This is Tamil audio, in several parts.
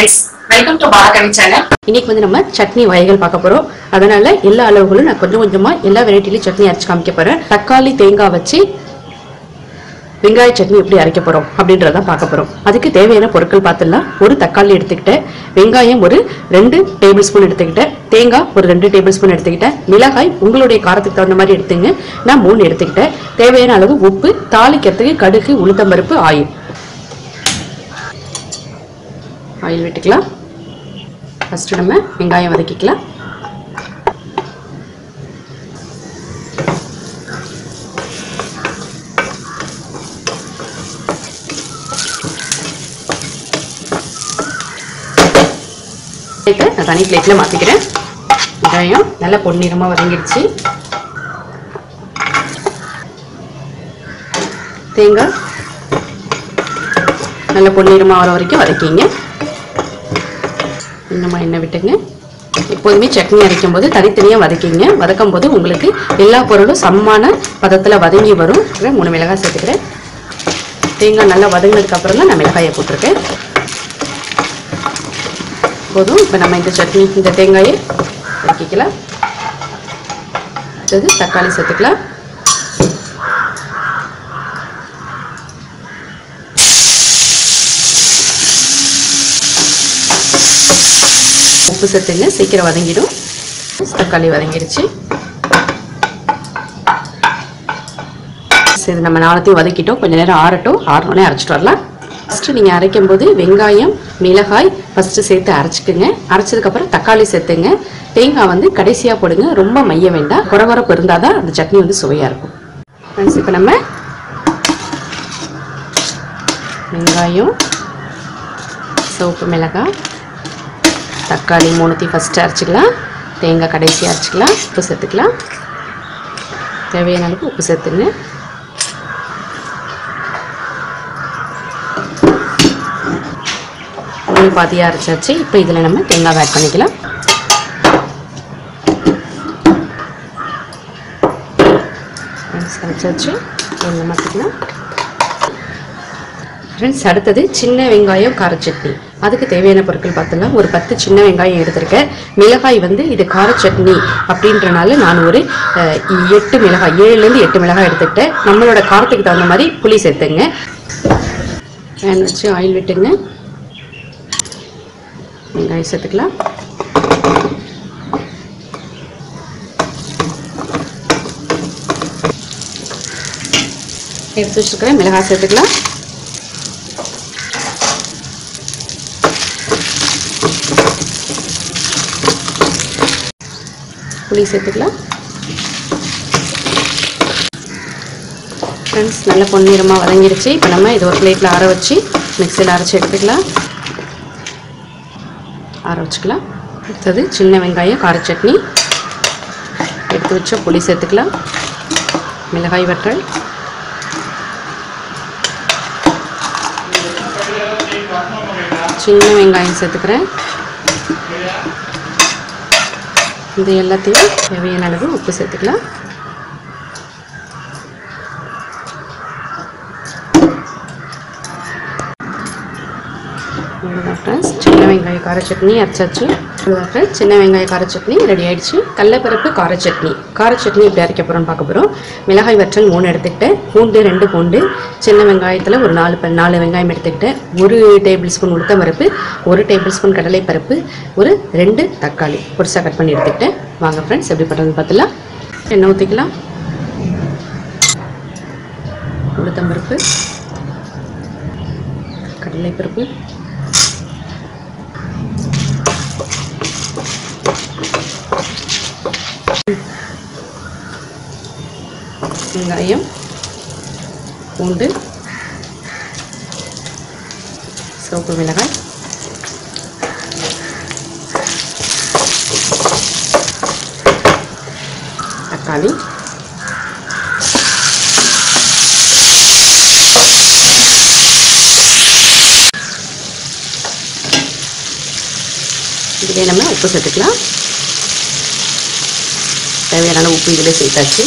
Friends, welcome to Bala Kavi Channel. Today we will see chutney varieties. That is why all allowables are available. Chutney arrange काम Takkali तेंगा बच्ची विंगाई chutney उपले आरे के परो. अपने ड्राडा पाका परो. अधिक तेवे ना पोरकल पातला. एक तक्काली इड तिकटे. विंगाई एक रेंडे tablespoon इड तिकटे. तेंगा एक रेंडे tablespoon इड तिकटे. मिलाकाई उंगलोडे कार तिकटा नमारी इड तिंगे. ना मून इड तिकटे. तेवे ना अलगु उप्पु ताली केत्तगे कड़के उल्लतमरपु आयु. Oil வெட்டிக்கலாம் first நம்ம வெங்காயம் வதக்கிக்கலாம் இத நான் தனி பிளேட்ல மாத்திக்கிறேன் வெங்காயம் நல்ல பொன்னிறமா வதங்கிடுச்சு தேங்காய் நல்ல பொன்னிறமா வர வரைக்கும் வதக்கிங்க நம்ம என்ன விட்டுங்க எப்பவுமே சட்னி அரைக்கும்போது தனித்தனியா வதக்கிங்க வதக்கும்போது உங்களுக்கு எல்லா பொருளும் சமமான பதத்துல வதங்கி வரும் மூணு மிளகாய் சேர்த்துக்கிறேன் தேங்காய் நல்லா வதங்கினதுக்கு அப்புறம் நான் மிளகாயை போட்டுருக்கேன் போதும் இப்போ நம்ம இந்த சட்னி இந்த தேங்காயை வதக்கிக்கலாம் அடுத்து தக்காளி சேர்த்துக்கலாம் உப்பு சேர்த்துங்க சீக்கிரம் வதங்கிடும் தக்காளி வதங்கிடுச்சு சரி நம்ம நாளைக்கு வதக்கிட்டோம் கொஞ்ச நேரம் ஆறட்டும் ஆறனே அரைச்சிட்டு வரலாம் ஃபர்ஸ்ட் நீங்க அரைக்கும்போது வெங்காயம் மிளகாய் ஃபர்ஸ்ட் சேர்த்து அரைச்சுக்குங்க அரைச்சதுக்கு அப்புறம் தக்காளி சேர்த்துங்க தேங்காய் வந்து கடைசியா போடுங்க ரொம்ப மைய வேண்டாம் கொரகொரப்பு இருந்தாதான் அந்த சட்னி வந்து சுவையா இருக்கும் फ्रेंड्स இப்போ நம்ம வெங்காயம் சோப்பு மிளகாய் தக்காளி மூணுத்தி ஃபர்ஸ்ட் அரைச்சிக்கலாம் தேங்காய் கடைசி அரைச்சிக்கலாம் உப்பு சேர்த்துக்கலாம் தேவையான அளவுக்கு உப்பு சேர்த்துங்க மூணு பாதியாக அரைச்சாச்சு இப்போ இதில் நம்ம தேங்காய் ஆட் பண்ணிக்கலாம் அரைச்சாச்சு தேங்காய் மாற்றிக்கலாம் फ्रेंड्स அடுத்து சின்ன வெங்காயம் கார சட்னி அதுக்கு தேவையான பொருட்கள் பார்த்தலாம் ஒரு 10 சின்ன வெங்காயம் எடுத்துர்க்கேன் மிளகாய் வந்து இது கார சட்னி அப்படின்றனால நான் ஒரு 8 மிளகாய் 7 ல இருந்து 8 மிளகாய் எடுத்துட்டேன் நம்மளோட காரத்துக்கு தகுந்த மாதிரி புளி சேர்த்துங்க pan வச்சு oil விட்டுங்க வெங்காயம் சேர்த்துக்கலாம் எடுத்து வச்சிருக்கேன் மிளகாய் சேர்த்துக்கலாம் புளி சேர்த்துக்கலாம் ஃப்ரெண்ட்ஸ் நல்ல பொன்னிறமாக வதங்கிடுச்சு இப்போ நம்ம இது ஒரு பிளேட்டில் ஆற வச்சு மிக்சியில் அரைச்சி எடுத்துக்கலாம் ஆற வச்சுக்கலாம் அடுத்தது சின்ன வெங்காயம் கார சட்னி எடுத்து வச்ச புளி சேர்த்துக்கலாம் மிளகாய் வற்றல் சின்ன வெங்காயம் சேர்த்துக்கிறேன் இந்த எல்லாத்தையும் தேவையான அளவு உப்பு சேர்த்துக்கலாம் சின்ன வெங்காய கார சட்னி அரைச்சாச்சு சின்ன வெங்காய கார சட்னி ரெடி ஆயிடுச்சு கடலைப்பருப்பு கார சட்னி இப்படி அரைக்க போறோம்னு பார்க்க போறோம் மிளகாய் வற்றல் 3 எடுத்துக்கிட்டேன் பூண்டு 2 பூண்டு சின்ன வெங்காயத்துல ஒரு 4 வெங்காயம் எடுத்துக்கிட்டேன் 1 டேபிள்ஸ்பூன் உளுத்தம் பருப்பு 1 டேபிள்ஸ்பூன் கடலை பருப்பு ஒரு 2 தக்காளி பொடிசா கட் பண்ணி எடுத்துக்கிட்டேன் வாங்க फ्रेंड्स எப்படி பண்றதுன்னு பார்த்தலாம் எண்ணெய் ஊத்திக்கலாம் உளுத்தம் பருப்பு கடலை பருப்பு வெங்காயம் பூண்டு சோப்பு மிளகாய் தக்காளி இதிலே நம்ம உப்பு சேர்த்துக்கலாம் தேவையான உப்பு இதிலே சேர்த்தாச்சு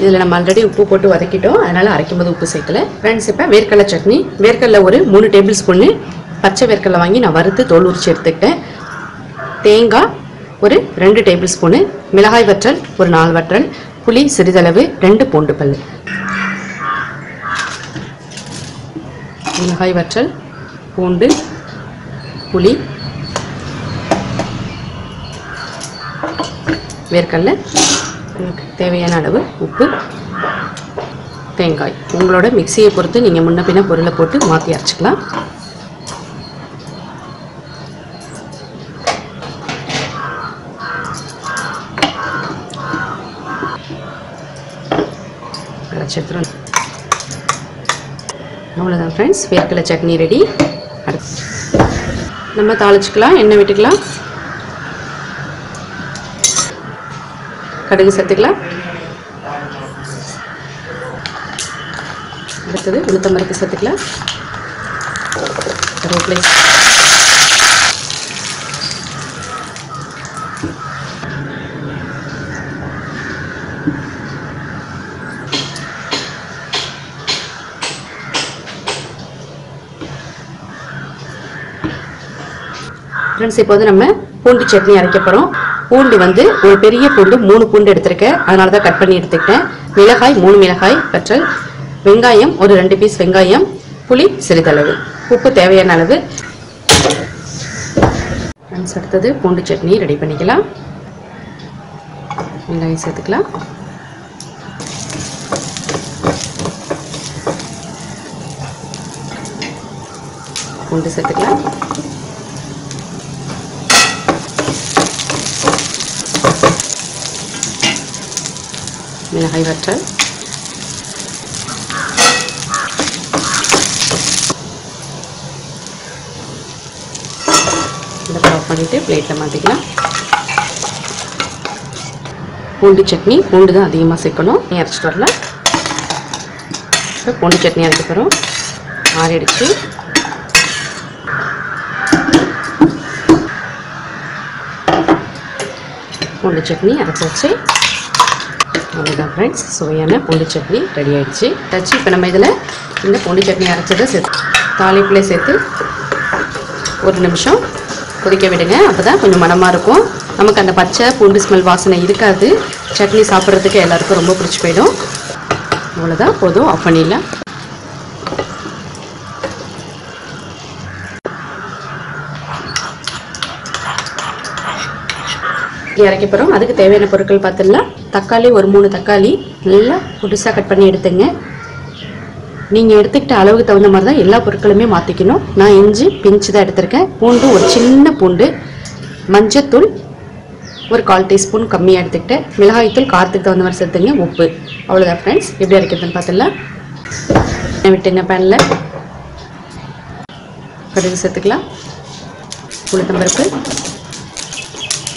இதில் நம்ம ஆல்ரெடி உப்பு போட்டு வதக்கிட்டோம், அதனால் அரைக்கும் போது உப்பு சேர்க்கல. ஃப்ரெண்ட்ஸ் இப்போ வேர்க்கடலை சட்னி, வேர்க்கடலை ஒரு 3 டேபிள் ஸ்பூன் பச்சை வேர்க்கடலை வாங்கி நான் வறுத்து தோல் உரிச்சு எடுத்துக்கிட்டேன். தேங்காய் ஒரு 2 டேபிள் ஸ்பூனு, மிளகாய் வற்றல் ஒரு 4 வற்றல், புளி சிறிதளவு, 2 பூண்டு பல். மிளகாய் வற்றல், பூண்டு, புளி, வேர்க்கடலை, தேவையான அளவு உப்பு, தேங்காய். உங்களோட மிக்சியை பொறுத்து நீங்கள் முன்ன பின்ன பொருளை போட்டு மாற்றி அரைச்சிக்கலாம். அரைச்சிடுறோம். அவ்வளோதான் ஃப்ரெண்ட்ஸ், வேர்க்கடலை சட்னி ரெடி. நம்ம தாளிச்சிக்கலாம், எண்ணெய் விட்டுக்கலாம், கடுகு சேர்த்துக்கலாம், அடுத்தது உளுத்தம்பருப்பு சேர்த்துக்கலாம், கருவேப்பிலை, ஃப்ரெண்ட்ஸ். இப்போ வந்து நம்ம பூண்டு சட்னி அரைக்க போகிறோம். பூண்டு வந்து ஒரு பெரிய பூண்டு, 3 பூண்டு எடுத்திருக்கேன், அதனால தான் கட் பண்ணி எடுத்துக்கிட்டேன். மிளகாய் 3 மிளகாய் வற்றல், வெங்காயம் ஒரு 2 பீஸ் வெங்காயம், புளி சிறிதளவு, உப்பு தேவையான அளவு. அடுத்தது பூண்டு சட்னி ரெடி பண்ணிக்கலாம். வெங்காயம் சேர்த்துக்கலாம், பூண்டு சேர்த்துக்கலாம், மிளகாய் வற்றல், இதை ஆஃப் பண்ணிட்டு பிளேட்டில் மாற்றிக்கலாம். பூண்டு சட்னி, பூண்டு தான் அதிகமாக சேர்க்கணும், நீ அரைச்சிட்டு வரல. இப்போ பூண்டு சட்னி அரைக்கப்புறம் ஆறிடுச்சு. பூண்டு சட்னி அரைச்சாச்சு. அவ்வளோதான் ஃப்ரெண்ட்ஸ், சுவையான பூண்டு சட்னி ரெடி ஆகிடுச்சு. தச்சு இப்போ நம்ம இதில் இந்த பூண்டு சட்னி அரைச்சதை சேர்த்து தாளிப்பிலே சேர்த்து 1 நிமிஷம் கொதிக்க விடுங்க. அப்போ தான் கொஞ்சம் மனமாக இருக்கும், நமக்கு அந்த பச்சை பூண்டு ஸ்மெல் வாசனை இருக்காது. சட்னி சாப்பிட்றதுக்கு எல்லாேருக்கும் ரொம்ப பிடிச்சி போயிடும். அவ்வளோதான், போதும், ஆஃப் பண்ணிடலாம். இறக்கி போகிறோம். அதுக்கு தேவையான பொருட்கள் பார்த்துடலாம். தக்காளி ஒரு 3 தக்காளி நல்லா புதுசாக கட் பண்ணி எடுத்துங்க. நீங்கள் எடுத்துக்கிட்ட அளவுக்கு தகுந்த மாதிரி தான் எல்லா பொருட்களுமே மாற்றிக்கணும். நான் இஞ்சி பிஞ்சு தான் எடுத்திருக்கேன். பூண்டு ஒரு சின்ன பூண்டு, மஞ்சத்தூள் ஒரு 1/4 டீஸ்பூன் கம்மியாக எடுத்துக்கிட்டேன், மிளகாய்த்தூள் காரத்துக்கு தகுந்த மாதிரி சேர்த்துங்க, உப்பு. அவ்வளோதான் ஃப்ரெண்ட்ஸ், எப்படி அரைக்கிறதுன்னு பார்த்துடலாம். விட்டுங்க பேனில் கடுகு சேர்த்துக்கலாம், உளுத்தம்பருப்பு,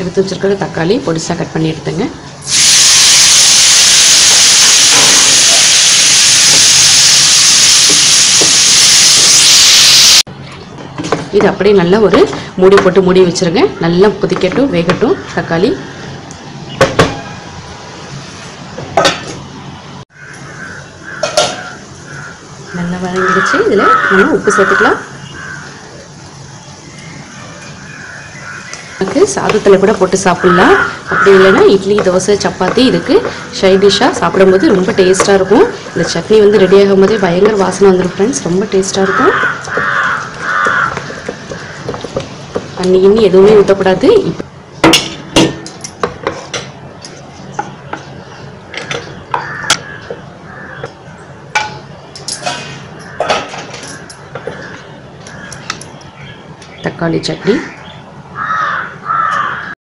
எடுத்து வச்சிருக்கிற தக்காளி பொடிசாக கட் பண்ணி எடுத்துங்க. இது அப்படியே நல்லா ஒரு மூடி போட்டு மூடி வச்சுருங்க. நல்லா கொதிக்கட்டும், வேகட்டும் தக்காளி. நல்லா வதங்கிடுச்சு. இதில் நம்ம உப்பு சேர்த்துக்கலாம். சாதத்தில் கூட போட்டு சாப்பிட்லாம், அப்படி இல்லைன்னா இட்லி, தோசை, சப்பாத்தி இதுக்கு சைட் டிஷ்ஷாக சாப்பிடும்போது ரொம்ப டேஸ்ட்டாக இருக்கும். இந்த சட்னி வந்து ரெடி ஆகும் போதே பயங்கர வாசனை வந்துடும் ஃப்ரெண்ட்ஸ், ரொம்ப டேஸ்ட்டாக இருக்கும். தண்ணி இன்னி எதுவுமே ஊத்தப்படாது தக்காளி சட்னி